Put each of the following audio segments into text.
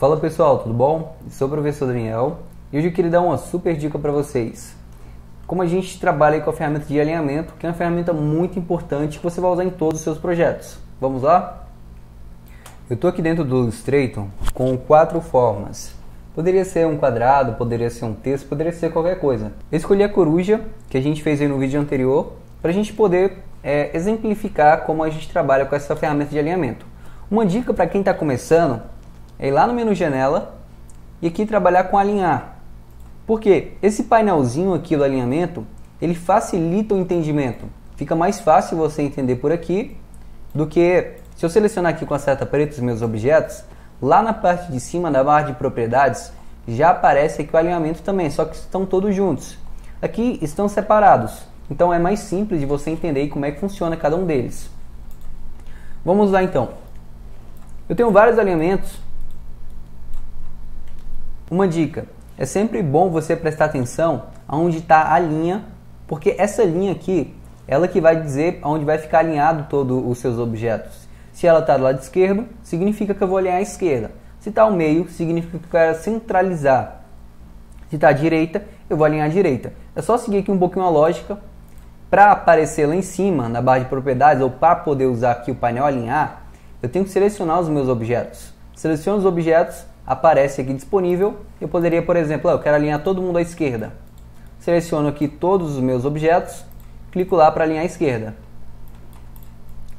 Fala pessoal, tudo bom? Sou o professor Daniel e hoje eu queria dar uma super dica para vocês. Como a gente trabalha com a ferramenta de alinhamento, que é uma ferramenta muito importante que você vai usar em todos os seus projetos. Vamos lá? Eu estou aqui dentro do Illustrator com 4 formas. Poderia ser um quadrado, poderia ser um texto, poderia ser qualquer coisa. Eu escolhi a coruja, que a gente fez aí no vídeo anterior, para a gente poder exemplificar como a gente trabalha com essa ferramenta de alinhamento. Uma dica para quem está começando é ir lá no menu janela e aqui trabalhar com alinhar, porque esse painelzinho aqui do alinhamento, ele facilita o entendimento, fica mais fácil você entender por aqui do que se eu selecionar aqui com a seta preta os meus objetos. Lá na parte de cima da barra de propriedades já aparece aqui o alinhamento também, só que estão todos juntos, aqui estão separados, então é mais simples de você entender como é que funciona cada um deles. Vamos lá então, eu tenho vários alinhamentos. Uma dica, é sempre bom você prestar atenção aonde está a linha, porque essa linha aqui, ela que vai dizer aonde vai ficar alinhado todos os seus objetos. Se ela está do lado esquerdo, significa que eu vou alinhar à esquerda. Se está ao meio, significa que eu quero centralizar. Se está à direita, eu vou alinhar à direita. É só seguir aqui um pouquinho a lógica para aparecer lá em cima, na barra de propriedades, ou para poder usar aqui o painel alinhar, eu tenho que selecionar os meus objetos. Seleciono os objetos, aparece aqui disponível. Eu poderia, por exemplo, eu quero alinhar todo mundo à esquerda. Seleciono aqui todos os meus objetos, clico lá para alinhar à esquerda.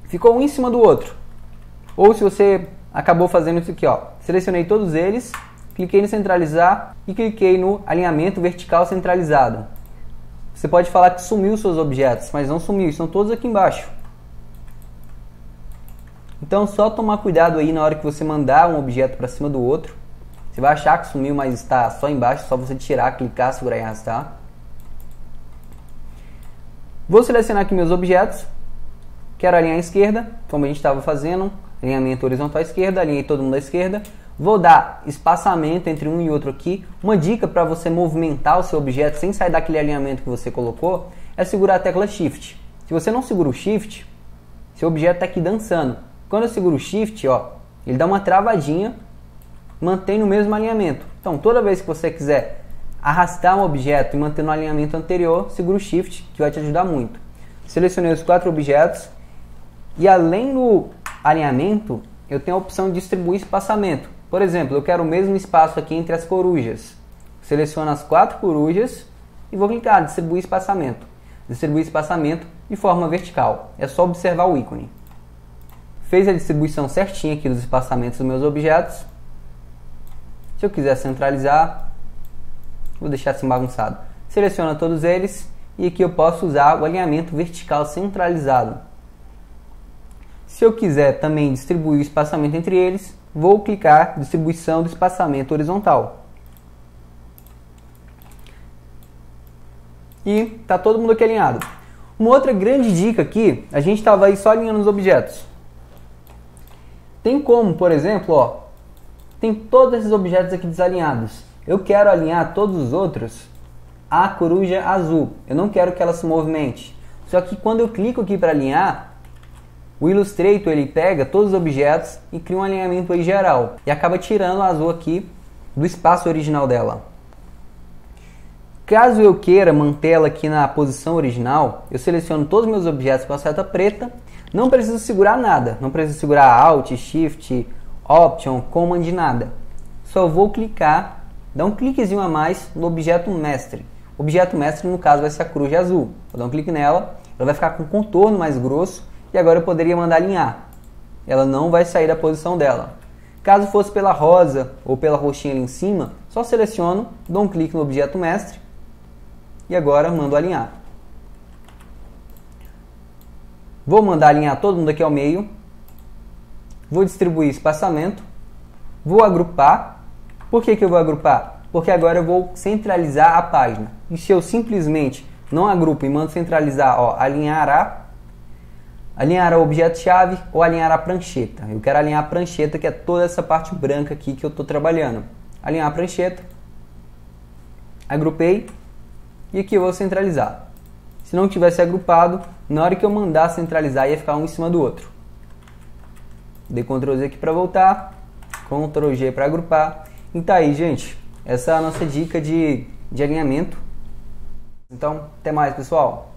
Ficou um em cima do outro. Ou se você acabou fazendo isso aqui, ó, selecionei todos eles, cliquei no centralizar e cliquei no alinhamento vertical centralizado. Você pode falar que sumiu seus objetos, mas não sumiu, estão todos aqui embaixo. Então só tomar cuidado aí na hora que você mandar um objeto para cima do outro. Você vai achar que sumiu, mas está só embaixo, só você tirar, clicar, segurar e arrastar. Vou selecionar aqui meus objetos. Quero alinhar à esquerda, como a gente estava fazendo. Alinhamento horizontal à esquerda, alinhei todo mundo à esquerda. Vou dar espaçamento entre um e outro aqui. Uma dica para você movimentar o seu objeto sem sair daquele alinhamento que você colocou é segurar a tecla Shift. Se você não segura o Shift, seu objeto está aqui dançando. Quando eu seguro o Shift, ó, ele dá uma travadinha, mantém no mesmo alinhamento. Então, toda vez que você quiser arrastar um objeto e manter no alinhamento anterior, segura o Shift, que vai te ajudar muito. Selecionei os 4 objetos. E além do alinhamento, eu tenho a opção de distribuir espaçamento. Por exemplo, eu quero o mesmo espaço aqui entre as corujas. Seleciono as 4 corujas e vou clicar em distribuir espaçamento. Distribuir espaçamento de forma vertical. É só observar o ícone. Fez a distribuição certinha aqui dos espaçamentos dos meus objetos. Se eu quiser centralizar, vou deixar assim bagunçado. Seleciono todos eles e aqui eu posso usar o alinhamento vertical centralizado. Se eu quiser também distribuir o espaçamento entre eles, vou clicar distribuição do espaçamento horizontal. E está todo mundo aqui alinhado. Uma outra grande dica aqui, a gente estava aí só alinhando os objetos. Tem como, por exemplo, ó, tem todos esses objetos aqui desalinhados. Eu quero alinhar todos os outros à coruja azul. Eu não quero que ela se movimente. Só que quando eu clico aqui para alinhar, o Illustrator ele pega todos os objetos e cria um alinhamento aí geral. E acaba tirando a azul aqui do espaço original dela. Caso eu queira mantê-la aqui na posição original, eu seleciono todos os meus objetos com a seta preta. Não preciso segurar nada, não preciso segurar Alt, Shift, Option, Command, nada. Só vou clicar, dar um cliquezinho a mais no objeto mestre. O objeto mestre, no caso, vai ser a coruja azul. Vou dar um clique nela, ela vai ficar com um contorno mais grosso e agora eu poderia mandar alinhar. Ela não vai sair da posição dela. Caso fosse pela rosa ou pela roxinha ali em cima, só seleciono, dou um clique no objeto mestre e agora mando alinhar. Vou mandar alinhar todo mundo aqui ao meio. Vou distribuir espaçamento. Vou agrupar. Por que eu vou agrupar? Porque agora eu vou centralizar a página. E se eu simplesmente não agrupo e mando centralizar, ó, alinhará o objeto-chave ou alinhará a prancheta. Eu quero alinhar a prancheta, que é toda essa parte branca aqui que eu estou trabalhando. Alinhar a prancheta. Agrupei. E aqui eu vou centralizar. Se não tivesse agrupado, na hora que eu mandar centralizar, ia ficar um em cima do outro. Dei Ctrl Z aqui para voltar, Ctrl G para agrupar. E tá aí, gente. Essa é a nossa dica de alinhamento. Então, até mais, pessoal.